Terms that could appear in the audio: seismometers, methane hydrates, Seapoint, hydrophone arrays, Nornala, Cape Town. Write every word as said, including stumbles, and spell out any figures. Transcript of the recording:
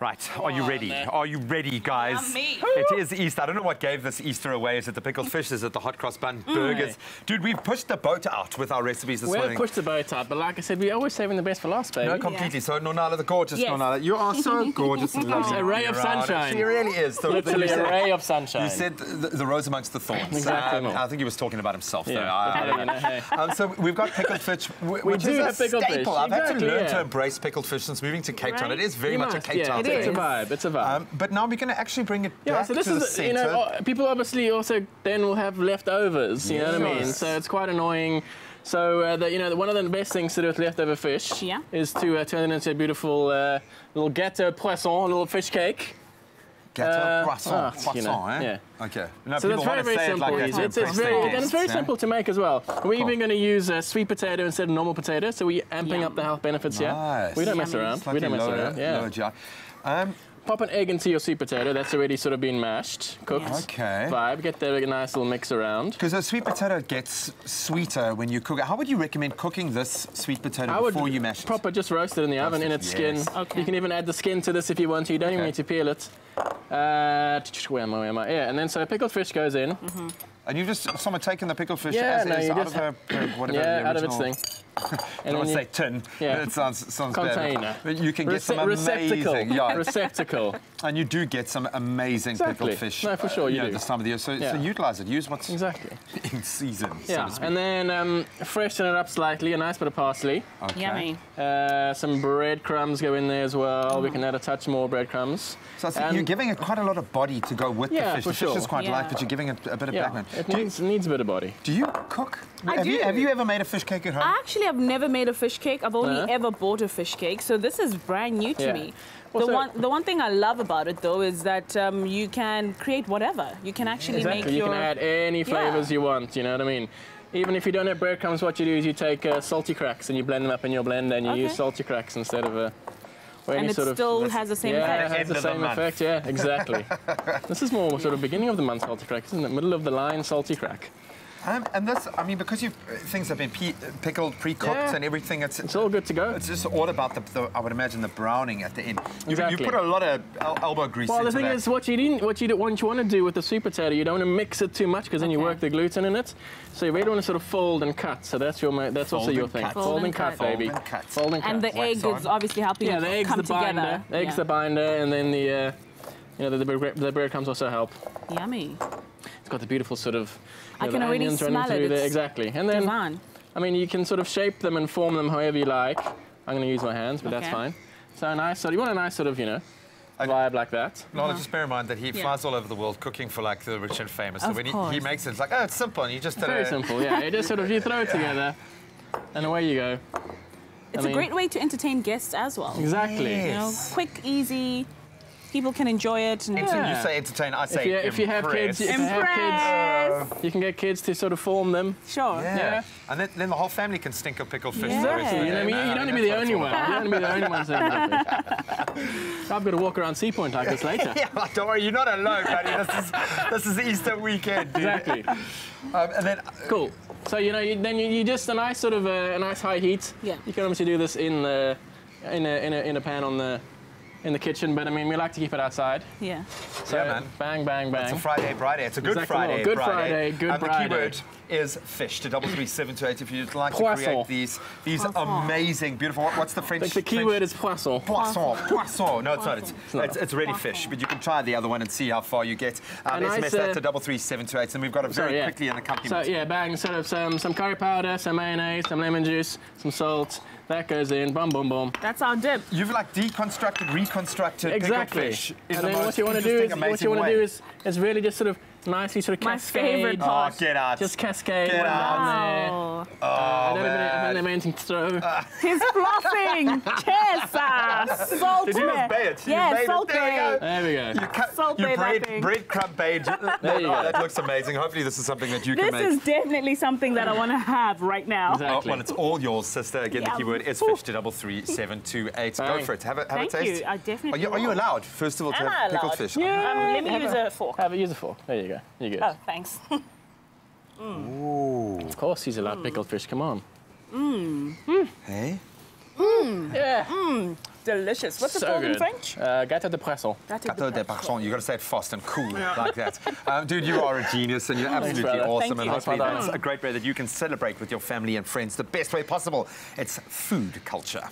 Right, are you ready? Are you ready, guys? Yeah, me. It is Easter. I don't know what gave this Easter away. Is it the pickled fish? Is it the hot cross bun burgers? Mm. Dude, we've pushed the boat out with our recipes this we morning. We've pushed the boat out, but like I said, we're always saving the best for last, baby. No, completely. Yeah. So, Nornala, the gorgeous yes. Nornala, you are so gorgeous. And lovely. It's a ray of sunshine. She really is. The, Literally the, a ray of sunshine. You said the, the rose amongst the thorns. Exactly. Um, I think he was talking about himself, yeah, though. I, I don't know. Hey. Um, so, we've got pickled fish, which we do is have a pickled staple. Fish. I've exactly, had to learn yeah. to embrace pickled fish since moving to Cape Town. It is very much a Cape Town. It's a vibe, it's a vibe. Um, but now we're going to actually bring it yeah, back so this to is the centre. You know, people obviously also then will have leftovers, you yes. know what I mean? So it's quite annoying. So, uh, the, you know, one of the best things to do with leftover fish yeah. is to uh, turn it into a beautiful uh, little gâteau poisson, a little fish cake. Gâteau uh, poisson, poisson, you know, eh? Yeah. Okay. No, so that's very, very simple. Like it's, it's very, and it's very yeah. simple to make as well. We're cool. even going to use uh, sweet potato instead of normal potato, so we're amping Yum. up the health benefits nice. here. We don't Yum. mess around. Like we don't mess low, around. Yeah. Low Um, Pop an egg into your sweet potato. That's already sort of been mashed, cooked. Okay. Vibe. Get that a nice little mix around. Because a sweet potato gets sweeter when you cook it. How would you recommend cooking this sweet potato I before would you mash it? Proper, just roast it in the roast oven it, in its yes. skin. Okay. You can even add the skin to this if you want to. You don't okay. even need to peel it. Uh, where am I? Where am I? Yeah. And then so pickled fish goes in. Mm-hmm. And you've just someone taking the pickled fish yeah, as no, it is out of her, whatever yeah, the original. Out of its thing. I don't want to say tin. Yeah. It sounds, sounds Container. bad. But you can Rece get some amazing... Receptacle. Yeah. Receptacle. And you do get some amazing exactly. pickled fish. No, for sure, uh, you, you know, do. This time of the year. So, yeah. so utilise it. Use what's exactly. in season, yeah. so to speak. And then um, freshen it up slightly. A nice bit of parsley. Okay. Yummy. Uh, some breadcrumbs go in there as well. Mm. We can add a touch more breadcrumbs. So I think you're giving it quite a lot of body to go with yeah, the fish. The fish sure. is quite yeah. light, but you're giving it a bit of yeah. background. It needs, you, needs a bit of body. Do you cook? I have do. You, have you ever made a fish cake at home? Actually, I've never made a fish cake. I've only uh-huh. ever bought a fish cake, so this is brand new to yeah. me. Well, the so one, the one thing I love about it though is that um, you can create whatever. You can actually exactly. make you your. You can add any flavors yeah. you want. You know what I mean? Even if you don't have breadcrumbs, what you do is you take uh, salty cracks and you blend them up in your blender, and you okay. use salty cracks instead of a. And it sort of still has the same yeah, effect. Yeah, it has the same effect, yeah, exactly. This is more sort of beginning of the month salty crack, isn't it? Middle of the line salty crack. Um, and this, I mean, because you've, things have been pe pickled, pre-cooked yeah. and everything, it's, it's all good to go. It's just all about, the, the I would imagine, the browning at the end. You, exactly. you put a lot of el elbow grease well, into that. Well, the thing is, what you, didn't, what, you didn't, what you want to do with the sweet potato, you don't want to mix it too much because then okay. you work the gluten in it. So you really want to sort of fold and cut. So that's, your, that's also your thing. Cut. Fold, fold and cut, cut baby. Fold and cut. Fold and, cut. and the Wax egg on. is obviously helping yeah, it come together. Binder, yeah, the egg's the binder. And then the, uh, you know, the, the, the breadcrumbs also help. Yummy. It's got the beautiful sort of... You know, I can already smell it. There. Exactly. And then, divine. I mean, you can sort of shape them and form them however you like. I'm going to use my hands, but okay. that's fine. So nice. So you want a nice sort of, you know, okay. vibe like that. Lola, just bear in mind that he yeah. flies all over the world cooking for like the rich and famous. Of so when he, he makes it, it's like, oh, it's simple. And you just very simple. Yeah, you just sort of you throw it together, and away you go. It's I mean, a great way to entertain guests as well. Exactly. Yes. You know, quick, easy. People can enjoy it. And yeah. You say entertain, I say if you, if you have kids, if you, have kids uh, you can get kids to sort of form them. Sure. Yeah. yeah. And then, then the whole family can stink of pickled fish. Yeah. Exactly. You, know, you, you don't want to be the only one. You don't want to be the only one saying I've got to walk around Seapoint like this later. Yeah, like, don't worry, you're not alone, buddy. This is, this is the Easter weekend, dude. Exactly. um, and then, uh, cool. So, you know, you, then you, you just a nice sort of uh, a nice high heat. Yeah. You can obviously do this in, the, in, a, in, a, in a pan on the... in the kitchen, but I mean, we like to keep it outside. Yeah. So yeah, man. Bang, bang, bang. It's a Friday, Friday. It's a good exactly Friday, Good Friday, Friday. Good um, Friday. The key word is fish. To double three seven two eight. If you'd like poisson. to create these, these poisson. amazing, beautiful. What's the French? I think the key French? word is poisson. Poisson. Poisson. No, it's poisson. not. It's it's, not. it's really poisson. fish. But you can try the other one and see how far you get. Um, S M S nice, uh, that to double three seven two eight, and we've got it very sorry, yeah. quickly in the company. So yeah, bang. Sort of some some curry powder, some mayonnaise, some lemon juice, some salt. That goes in, boom, boom, boom. That's our dip. You've like deconstructed, reconstructed exactly. pickled fish. And then the what you want to do is what you want to do is is really just sort of nicely sort of My cascade. My favorite part. Oh, get out. Just cascade. Get out. There. Oh, uh, man. I don't have anything to throw. Uh. He's flossing. Yes, salt Did you just bait it? Yeah, salt bait. There we go. You cut, salt bait, bread, breadcrumb bait. There you go. Oh, that looks amazing. Hopefully this is something that you this can make. This is definitely something that I want to have right now. Exactly. Oh, well, it's all yours, sister. Again, yeah. the keyword is fish to double three, seven, two, eight. Go for it. Have a, have Thank a taste. Thank you. I definitely Are you, are you allowed, first of all, to Am have pickled fish? Yeah. Um, let me use a fork. Have a use a fork. There you go. You good. Oh, thanks. mm. Ooh. Of course he's allowed mm. pickled fish, come on. Mmm. Mm. Hey? Mmm. Yeah. Mmm. delicious. What's so it called good. in French? Uh, gâteau de poisson. Gâteau de poisson. You've got to say it fast and cool yeah. like that. Um, dude, you are a genius and you're absolutely Thanks, awesome. Thank and you. hopefully that's a great way that you can celebrate with your family and friends the best way possible. It's food culture.